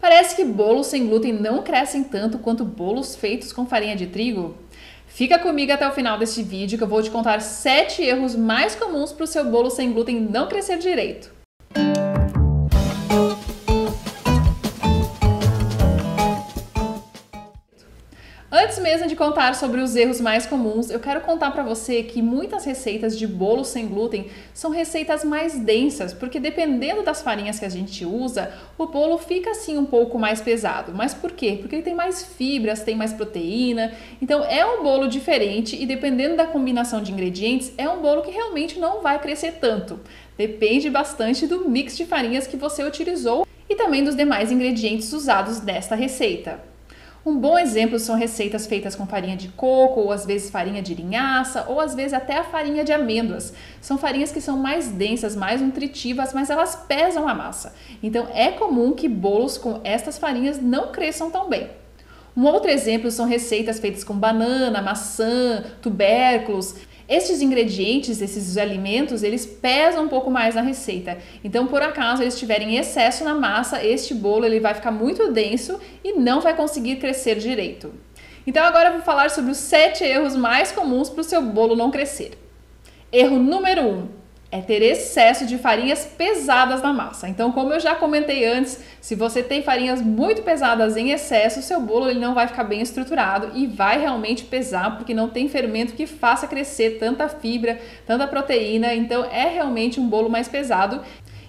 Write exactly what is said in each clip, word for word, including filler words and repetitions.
Parece que bolos sem glúten não crescem tanto quanto bolos feitos com farinha de trigo. Fica comigo até o final deste vídeo que eu vou te contar sete erros mais comuns para o seu bolo sem glúten não crescer direito. Antes mesmo de contar sobre os erros mais comuns, eu quero contar para você que muitas receitas de bolo sem glúten são receitas mais densas, porque dependendo das farinhas que a gente usa, o bolo fica assim um pouco mais pesado. Mas por quê? Porque ele tem mais fibras, tem mais proteína, então é um bolo diferente e dependendo da combinação de ingredientes, é um bolo que realmente não vai crescer tanto. Depende bastante do mix de farinhas que você utilizou e também dos demais ingredientes usados nesta receita. Um bom exemplo são receitas feitas com farinha de coco, ou às vezes farinha de linhaça, ou às vezes até a farinha de amêndoas. São farinhas que são mais densas, mais nutritivas, mas elas pesam a massa. Então é comum que bolos com estas farinhas não cresçam tão bem. Um outro exemplo são receitas feitas com banana, maçã, tubérculos. Estes ingredientes, esses alimentos, eles pesam um pouco mais na receita. Então, por acaso eles tiverem excesso na massa, este bolo ele vai ficar muito denso e não vai conseguir crescer direito. Então, agora eu vou falar sobre os sete erros mais comuns para o seu bolo não crescer. Erro número um é ter excesso de farinhas pesadas na massa. Então, como eu já comentei antes, se você tem farinhas muito pesadas em excesso, o seu bolo ele não vai ficar bem estruturado e vai realmente pesar, porque não tem fermento que faça crescer tanta fibra, tanta proteína. Então, é realmente um bolo mais pesado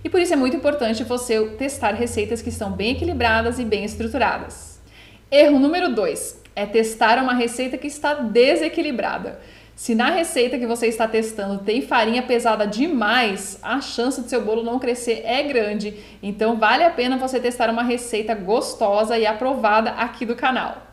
e por isso é muito importante você testar receitas que estão bem equilibradas e bem estruturadas. Erro número dois é testar uma receita que está desequilibrada. Se na receita que você está testando tem farinha pesada demais, a chance de seu bolo não crescer é grande. Então vale a pena você testar uma receita gostosa e aprovada aqui do canal.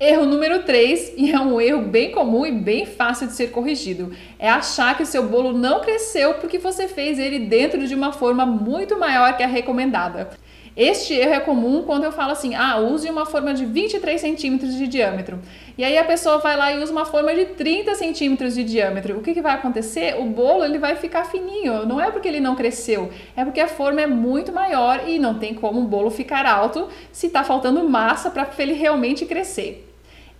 Erro número três, e é um erro bem comum e bem fácil de ser corrigido, é achar que o seu bolo não cresceu porque você fez ele dentro de uma forma muito maior que a recomendada. Este erro é comum quando eu falo assim, ah, use uma forma de vinte e três centímetros de diâmetro. E aí a pessoa vai lá e usa uma forma de trinta centímetros de diâmetro. O que que vai acontecer? O bolo ele vai ficar fininho, não é porque ele não cresceu, é porque a forma é muito maior e não tem como um bolo ficar alto se está faltando massa para ele realmente crescer.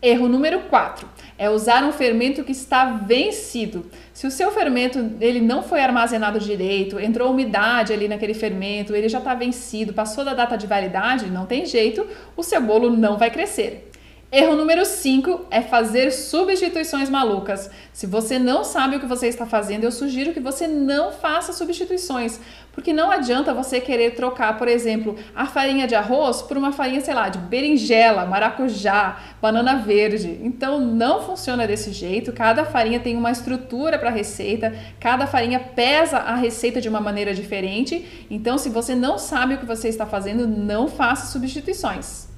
Erro número quatro é usar um fermento que está vencido. Se o seu fermento ele não foi armazenado direito, entrou umidade ali naquele fermento, ele já está vencido, passou da data de validade, não tem jeito, o seu bolo não vai crescer. Erro número cinco é fazer substituições malucas. Se você não sabe o que você está fazendo, eu sugiro que você não faça substituições, porque não adianta você querer trocar, por exemplo, a farinha de arroz por uma farinha, sei lá, de berinjela, maracujá, banana verde. Então não funciona desse jeito, cada farinha tem uma estrutura para a receita, cada farinha pesa a receita de uma maneira diferente. Então se você não sabe o que você está fazendo, não faça substituições.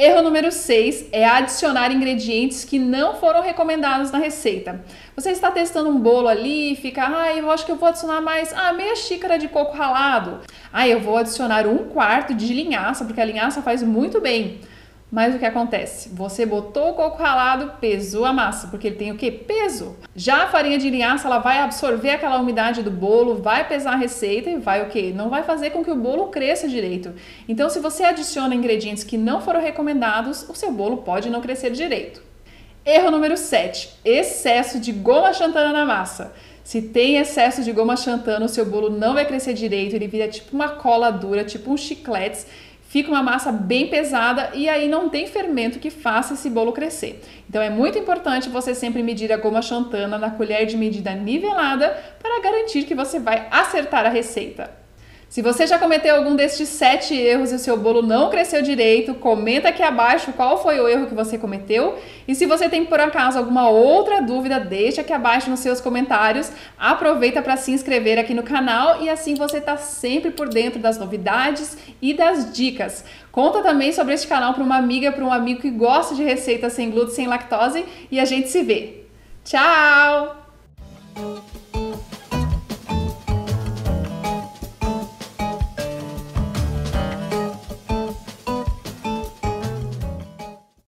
Erro número seis é adicionar ingredientes que não foram recomendados na receita. Você está testando um bolo ali e fica, ah, eu acho que eu vou adicionar mais, ah, meia xícara de coco ralado. Ah, eu vou adicionar um quarto de linhaça, porque a linhaça faz muito bem. Mas o que acontece? Você botou o coco ralado, pesou a massa, porque ele tem o quê? Peso. Já a farinha de linhaça, ela vai absorver aquela umidade do bolo, vai pesar a receita e vai o quê? Não vai fazer com que o bolo cresça direito. Então, se você adiciona ingredientes que não foram recomendados, o seu bolo pode não crescer direito. Erro número sete, excesso de goma xantana na massa. Se tem excesso de goma xantana, o seu bolo não vai crescer direito, ele vira tipo uma cola dura, tipo uns chicletes. Fica uma massa bem pesada e aí não tem fermento que faça esse bolo crescer. Então é muito importante você sempre medir a goma xantana na colher de medida nivelada para garantir que você vai acertar a receita. Se você já cometeu algum destes sete erros e o seu bolo não cresceu direito, comenta aqui abaixo qual foi o erro que você cometeu. E se você tem por acaso alguma outra dúvida, deixa aqui abaixo nos seus comentários. Aproveita para se inscrever aqui no canal e assim você está sempre por dentro das novidades e das dicas. Conta também sobre este canal para uma amiga, para um amigo que gosta de receitas sem glúten, sem lactose e a gente se vê. Tchau!